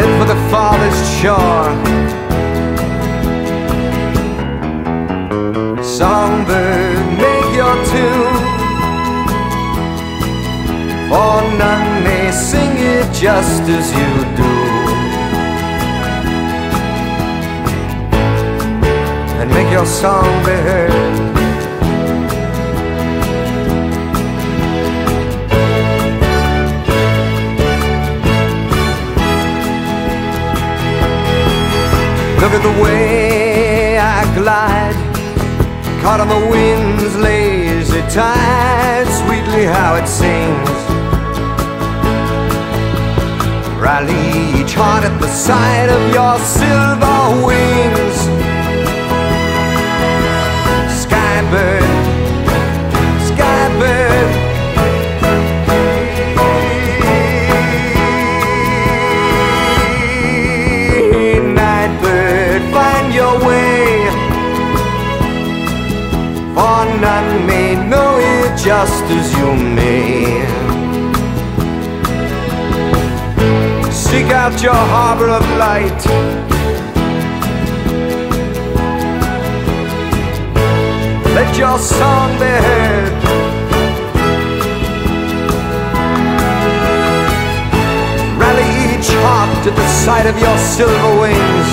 head for the farthest shore. Songbird, make your tune, for none may sing it just as you do. And make your song be heard. Look at the way I glide, caught on the wind's lazy tide. Sweetly how it sings, rally each heart at the sight of your silver wings. Skybird, skybird, none may know it just as you may. Seek out your harbor of light, let your song be heard. Rally each heart at the sight of your silver wings.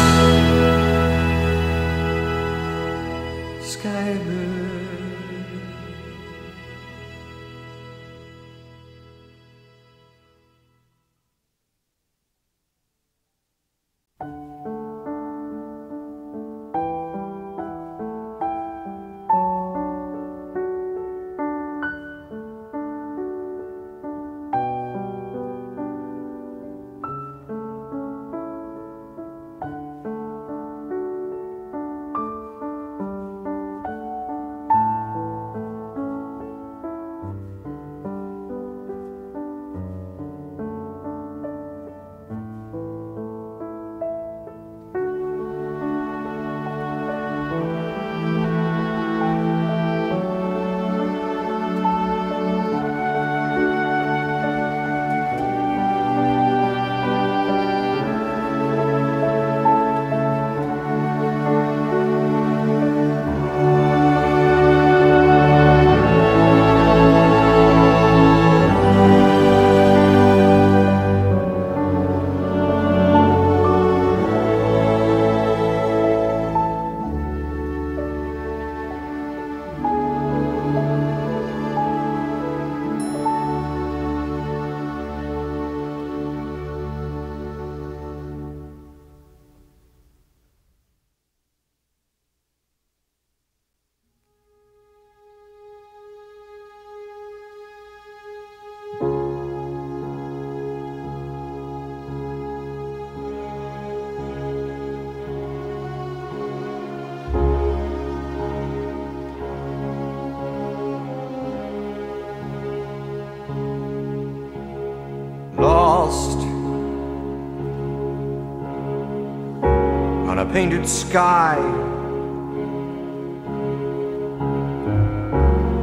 On a painted sky,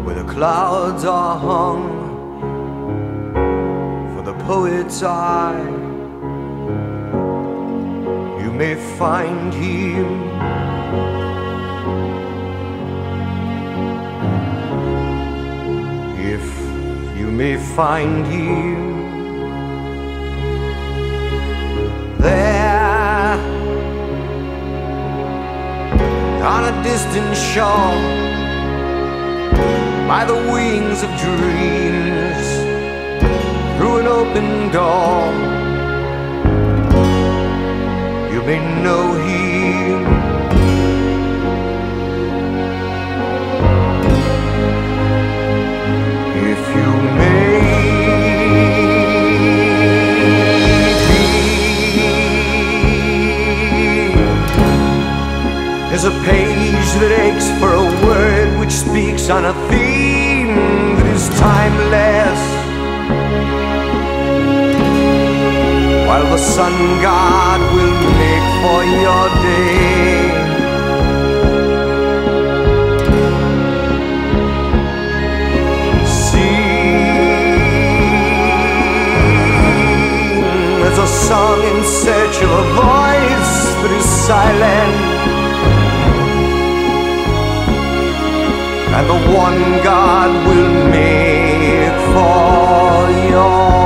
where the clouds are hung for the poet's eye, you may find him if you may find him. There, on a distant shore, by the wings of dreams, through an open door, you may know him. If you may. There's a page that aches for a word which speaks on a theme that is timeless, while the sun god will make for your day. See, there's a song in search of a voice that is silent, and the one God will make for your